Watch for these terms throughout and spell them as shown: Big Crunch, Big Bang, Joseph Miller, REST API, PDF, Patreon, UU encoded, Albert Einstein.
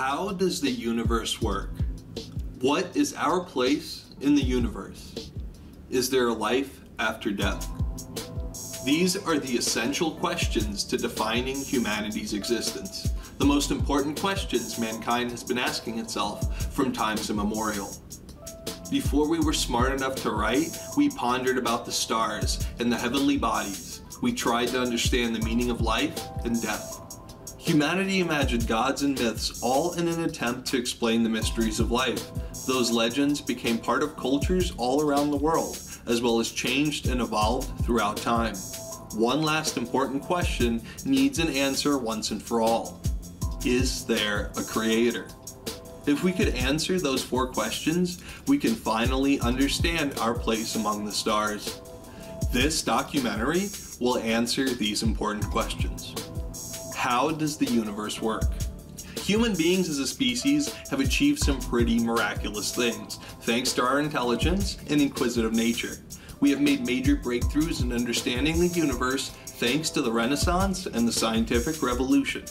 how does the universe work? What is our place in the universe? Is there a life after death? These are the essential questions to defining humanity's existence, the most important questions mankind has been asking itself from times immemorial. Before we were smart enough to write, we pondered about the stars and the heavenly bodies. We tried to understand the meaning of life and death. Humanity imagined gods and myths, all in an attempt to explain the mysteries of life. Those legends became part of cultures all around the world, as well as changed and evolved throughout time. One last important question needs an answer once and for all. Is there a creator? If we could answer those four questions, we can finally understand our place among the stars. This documentary will answer these important questions. How does the universe work? Human beings as a species have achieved some pretty miraculous things, thanks to our intelligence and inquisitive nature. We have made major breakthroughs in understanding the universe thanks to the Renaissance and the scientific revolution.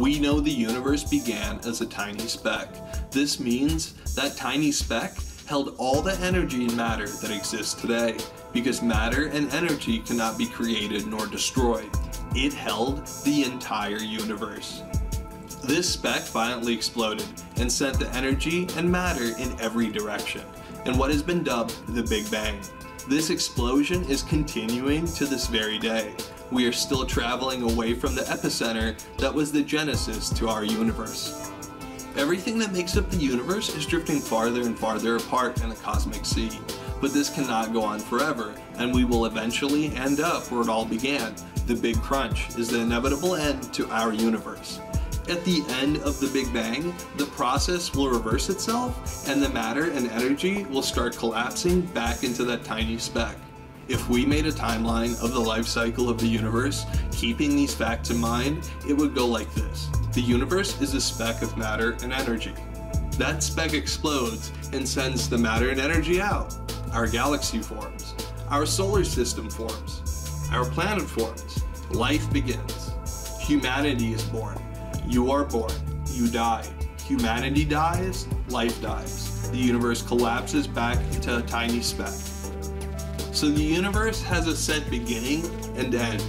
We know the universe began as a tiny speck. This means that tiny speck held all the energy and matter that exists today, because matter and energy cannot be created nor destroyed. It held the entire universe. This speck violently exploded and sent the energy and matter in every direction, in what has been dubbed the Big Bang. This explosion is continuing to this very day. We are still traveling away from the epicenter that was the genesis to our universe. Everything that makes up the universe is drifting farther and farther apart in the cosmic sea. But this cannot go on forever, and we will eventually end up where it all began. The Big Crunch is the inevitable end to our universe. At the end of the Big Bang, the process will reverse itself, and the matter and energy will start collapsing back into that tiny speck. If we made a timeline of the life cycle of the universe, keeping these facts in mind, it would go like this. The universe is a speck of matter and energy. That speck explodes and sends the matter and energy out. Our galaxy forms. Our solar system forms. Our planet forms. Life begins. Humanity is born. You are born. You die. Humanity dies. Life dies. The universe collapses back into a tiny speck. So the universe has a set beginning and end.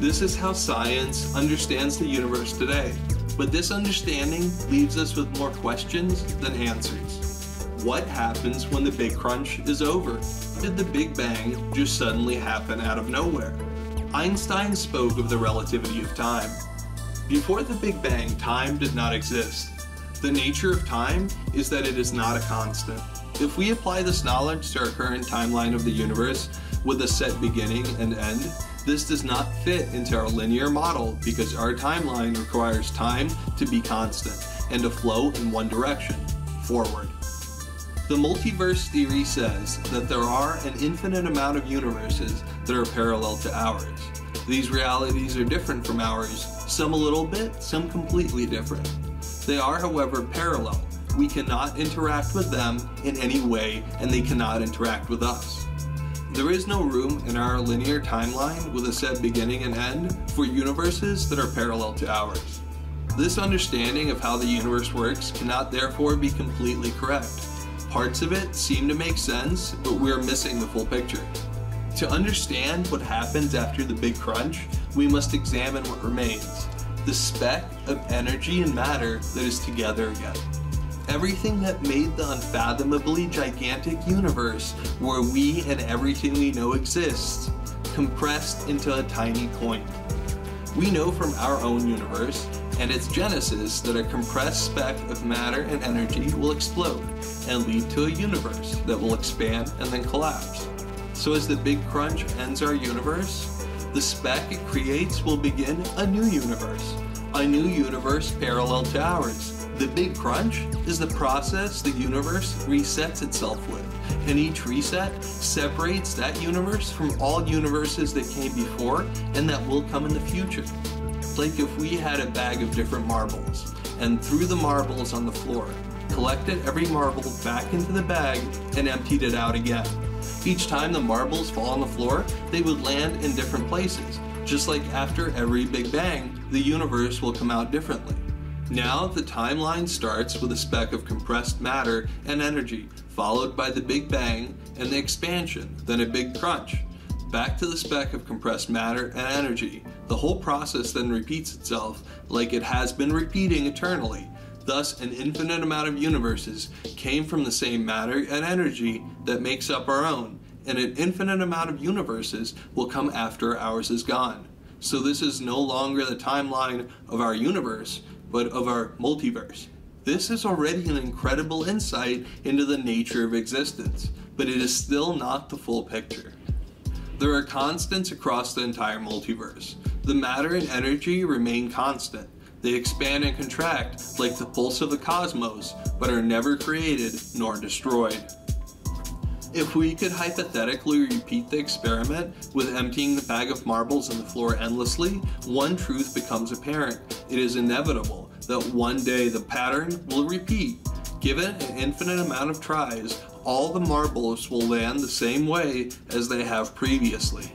This is how science understands the universe today. But this understanding leaves us with more questions than answers. What happens when the Big Crunch is over? Did the Big Bang just suddenly happen out of nowhere? Einstein spoke of the relativity of time. Before the Big Bang, time did not exist. The nature of time is that it is not a constant. If we apply this knowledge to our current timeline of the universe with a set beginning and end, this does not fit into our linear model because our timeline requires time to be constant and to flow in one direction, forward. The multiverse theory says that there are an infinite amount of universes that are parallel to ours. These realities are different from ours, some a little bit, some completely different. They are, however, parallel. We cannot interact with them in any way, and they cannot interact with us. There is no room in our linear timeline with a set beginning and end for universes that are parallel to ours. This understanding of how the universe works cannot therefore be completely correct. Parts of it seem to make sense, but we are missing the full picture. To understand what happens after the Big Crunch, we must examine what remains, the speck of energy and matter that is together again. Everything that made the unfathomably gigantic universe, where we and everything we know exists, compressed into a tiny point. We know from our own universe and its genesis that a compressed speck of matter and energy will explode and lead to a universe that will expand and then collapse. So as the Big Crunch ends our universe, the speck it creates will begin a new universe parallel to ours. The Big Crunch is the process the universe resets itself with, and each reset separates that universe from all universes that came before and that will come in the future. Like if we had a bag of different marbles and threw the marbles on the floor, collected every marble back into the bag and emptied it out again. Each time the marbles fall on the floor, they would land in different places. Just like after every Big Bang, the universe will come out differently. Now the timeline starts with a speck of compressed matter and energy, followed by the Big Bang and the expansion, then a big crunch. Back to the speck of compressed matter and energy. The whole process then repeats itself like it has been repeating eternally. Thus, an infinite amount of universes came from the same matter and energy that makes up our own, and an infinite amount of universes will come after ours is gone. So this is no longer the timeline of our universe, but of our multiverse. This is already an incredible insight into the nature of existence, but it is still not the full picture. There are constants across the entire multiverse. The matter and energy remain constant. They expand and contract like the pulse of the cosmos, but are never created nor destroyed. If we could hypothetically repeat the experiment with emptying the bag of marbles on the floor endlessly, one truth becomes apparent. It is inevitable that one day the pattern will repeat. Given an infinite amount of tries, all the marbles will land the same way as they have previously.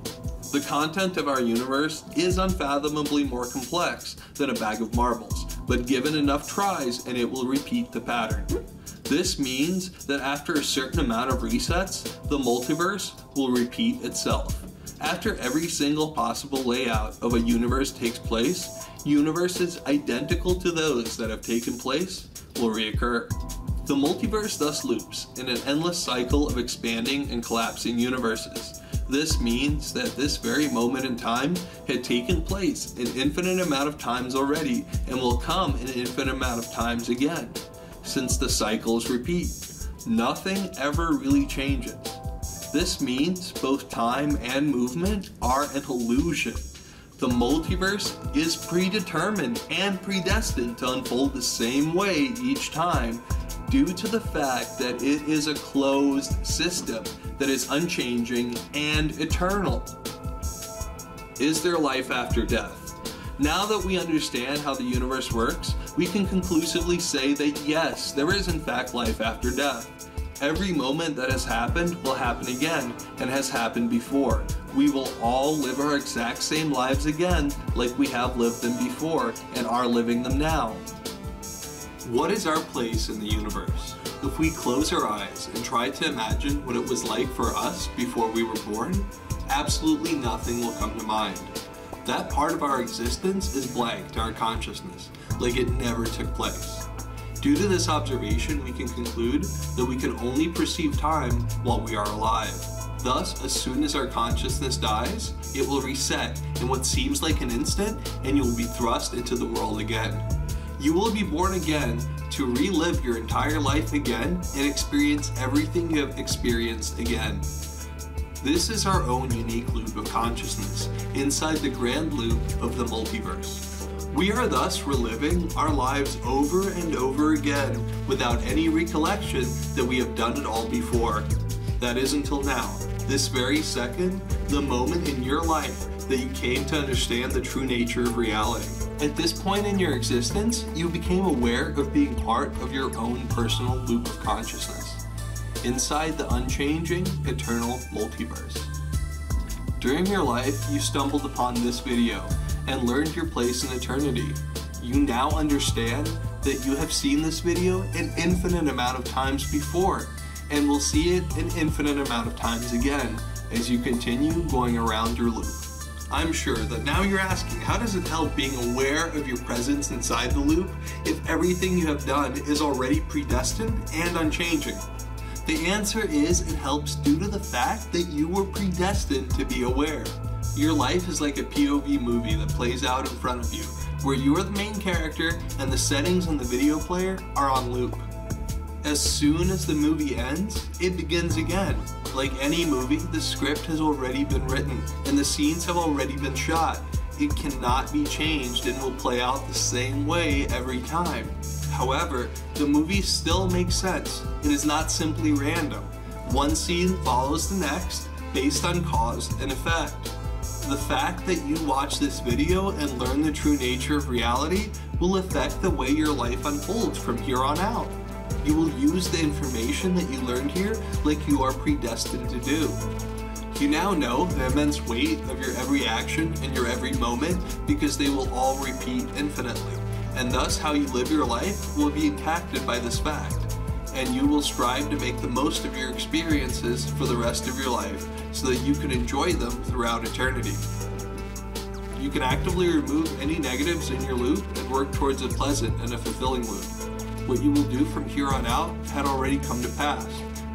The content of our universe is unfathomably more complex than a bag of marbles, but given enough tries and it will repeat the pattern. This means that after a certain amount of resets, the multiverse will repeat itself. After every single possible layout of a universe takes place, universes identical to those that have taken place will reoccur. The multiverse thus loops in an endless cycle of expanding and collapsing universes. This means that this very moment in time had taken place an infinite amount of times already and will come an infinite amount of times again, since the cycles repeat. Nothing ever really changes. This means both time and movement are an illusion. The multiverse is predetermined and predestined to unfold the same way each time, due to the fact that it is a closed system that is unchanging and eternal. Is there life after death? Now that we understand how the universe works, we can conclusively say that yes, there is in fact life after death. Every moment that has happened will happen again and has happened before. We will all live our exact same lives again like we have lived them before and are living them now. What is our place in the universe? If we close our eyes and try to imagine what it was like for us before we were born, absolutely nothing will come to mind. That part of our existence is blank to our consciousness, like it never took place. Due to this observation, we can conclude that we can only perceive time while we are alive. Thus, as soon as our consciousness dies, it will reset in what seems like an instant, and you will be thrust into the world again. You will be born again to relive your entire life again and experience everything you have experienced again. This is our own unique loop of consciousness inside the grand loop of the multiverse. We are thus reliving our lives over and over again without any recollection that we have done it all before. That is until now, this very second, the moment in your life that you came to understand the true nature of reality. At this point in your existence, you became aware of being part of your own personal loop of consciousness, inside the unchanging, eternal multiverse. During your life, you stumbled upon this video and learned your place in eternity. You now understand that you have seen this video an infinite amount of times before, and will see it an infinite amount of times again as you continue going around your loop. I'm sure that now you're asking, how does it help being aware of your presence inside the loop if everything you have done is already predestined and unchanging? The answer is it helps due to the fact that you were predestined to be aware. Your life is like a POV movie that plays out in front of you, where you are the main character and the settings on the video player are on loop. As soon as the movie ends, it begins again. Like any movie, the script has already been written and the scenes have already been shot. It cannot be changed and will play out the same way every time. However, the movie still makes sense. It is not simply random. One scene follows the next based on cause and effect. The fact that you watch this video and learn the true nature of reality will affect the way your life unfolds from here on out. You will use the information that you learned here like you are predestined to do. You now know the immense weight of your every action and your every moment because they will all repeat infinitely. and thus how you live your life will be impacted by this fact, and you will strive to make the most of your experiences for the rest of your life so that you can enjoy them throughout eternity. You can actively remove any negatives in your loop and work towards a pleasant and a fulfilling loop. What you will do from here on out had already come to pass,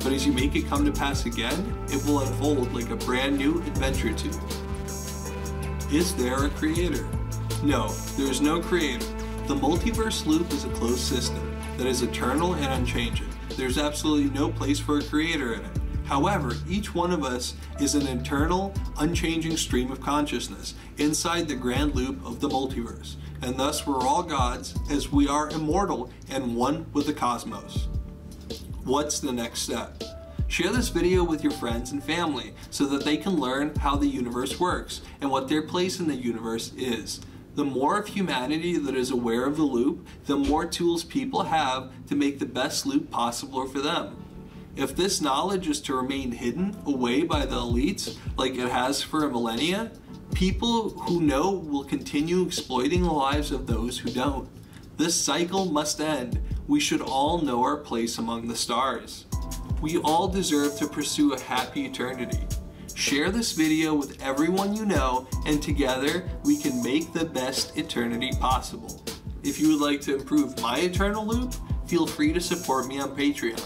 but as you make it come to pass again, it will unfold like a brand new adventure to you. Is there a creator? No, there is no creator. The multiverse loop is a closed system that is eternal and unchanging. There's absolutely no place for a creator in it. However, each one of us is an eternal, unchanging stream of consciousness inside the grand loop of the multiverse, and thus we're all gods as we are immortal and one with the cosmos. What's the next step? Share this video with your friends and family so that they can learn how the universe works and what their place in the universe is. The more of humanity that is aware of the loop, the more tools people have to make the best loop possible for them. If this knowledge is to remain hidden away by the elites like it has for a millennia, people who know will continue exploiting the lives of those who don't. This cycle must end. We should all know our place among the stars. We all deserve to pursue a happy eternity. Share this video with everyone you know, and together we can make the best eternity possible. If you would like to improve my eternal loop, feel free to support me on Patreon.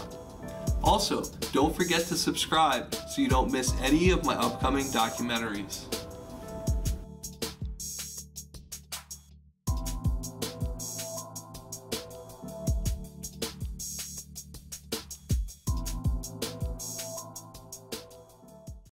Also, don't forget to subscribe so you don't miss any of my upcoming documentaries.